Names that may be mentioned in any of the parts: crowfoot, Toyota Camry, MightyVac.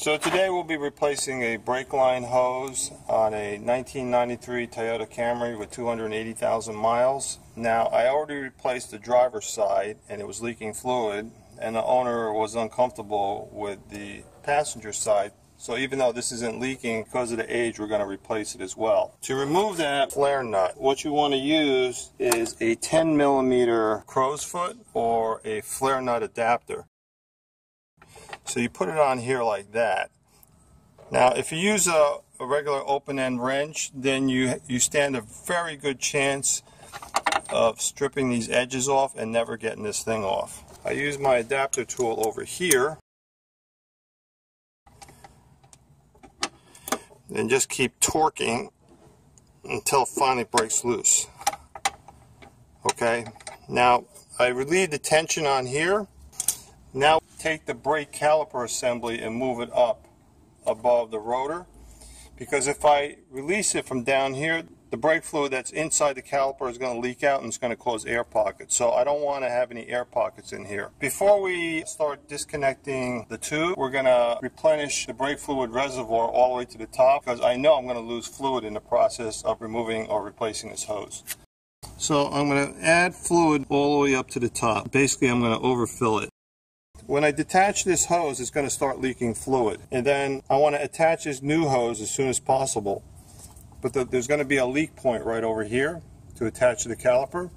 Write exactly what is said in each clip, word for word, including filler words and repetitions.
So today we'll be replacing a brake line hose on a nineteen ninety-three Toyota Camry with two hundred eighty thousand miles. Now, I already replaced the driver's side and it was leaking fluid, and the owner was uncomfortable with the passenger side. So even though this isn't leaking, because of the age, we're going to replace it as well. To remove that flare nut, what you want to use is a ten millimeter crow's foot or a flare nut adapter. So you put it on here like that. Now, if you use a, a regular open-end wrench, then you, you stand a very good chance of stripping these edges off and never getting this thing off. I use my adapter tool over here. And just keep torquing until it finally breaks loose. Okay, now I relieve the tension on here. Now take the brake caliper assembly and move it up above the rotor, because if I release it from down here, the brake fluid that's inside the caliper is going to leak out and it's going to cause air pockets. So I don't want to have any air pockets in here. Before we start disconnecting the tube, we're going to replenish the brake fluid reservoir all the way to the top, because I know I'm going to lose fluid in the process of removing or replacing this hose. So I'm going to add fluid all the way up to the top. Basically, I'm going to overfill it. When I detach this hose, it's going to start leaking fluid, and then I want to attach this new hose as soon as possible. But the, there's going to be a leak point right over here to attach to the caliper.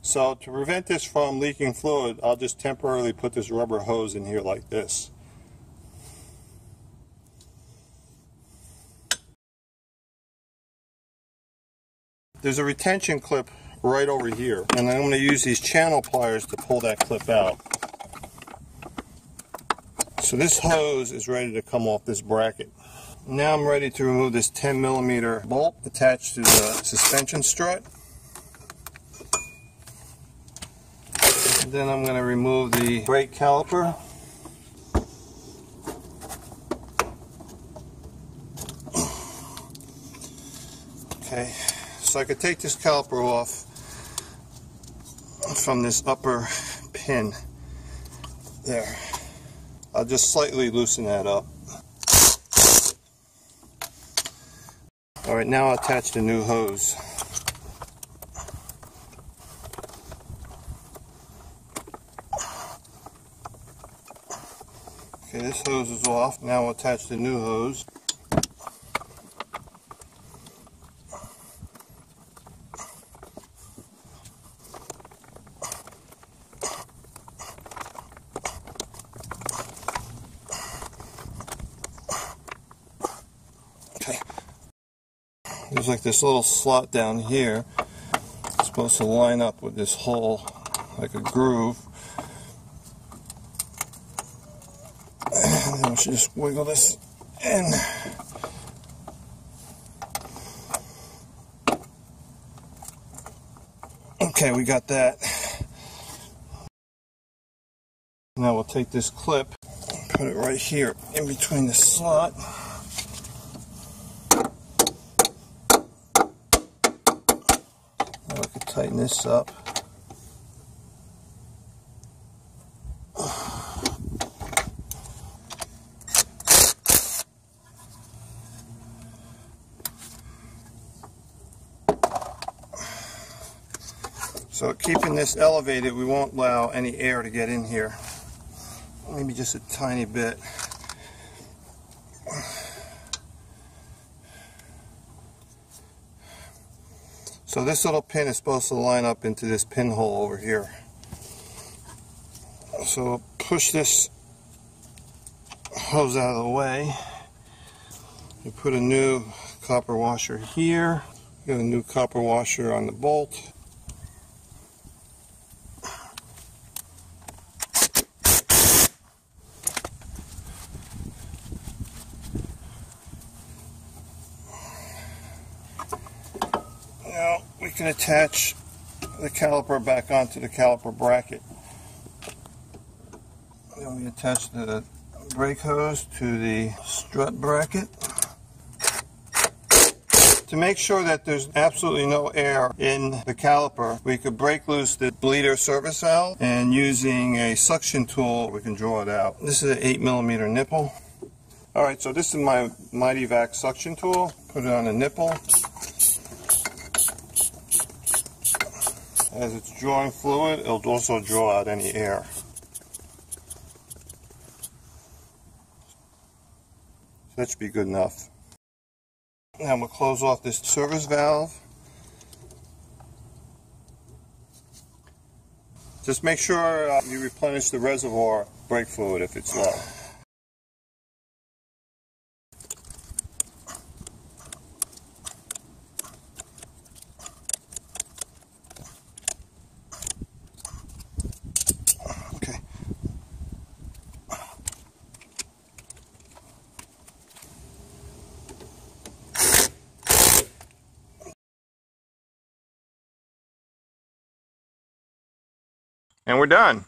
So to prevent this from leaking fluid, I'll just temporarily put this rubber hose in here like this. There's a retention clip right over here, and I'm going to use these channel pliers to pull that clip out. So this hose is ready to come off this bracket. Now I'm ready to remove this ten millimeter bolt attached to the suspension strut. And then I'm going to remove the brake caliper. Okay, so I could take this caliper off from this upper pin there. I'll just slightly loosen that up. Alright, now I'll attach the new hose. Okay, this hose is off. Now we'll attach the new hose. There's like this little slot down here. It's supposed to line up with this hole, like a groove. And then we should just wiggle this in. Okay, we got that. Now we'll take this clip and put it right here in between the slot. Tighten this up. So keeping this elevated, we won't allow any air to get in here. Maybe just a tiny bit. So this little pin is supposed to line up into this pinhole over here. So push this hose out of the way. You put a new copper washer here. You got a new copper washer on the bolt. We can attach the caliper back onto the caliper bracket. Then we attach the brake hose to the strut bracket. To make sure that there's absolutely no air in the caliper, we could break loose the bleeder service valve, and using a suction tool we can draw it out. This is an eight millimeter nipple. Alright, so this is my MightyVac suction tool. Put it on the nipple. As it's drawing fluid, it'll also draw out any air. So that should be good enough. Now we'll close off this service valve. Just make sure uh, you replenish the reservoir brake fluid if it's low. And we're done.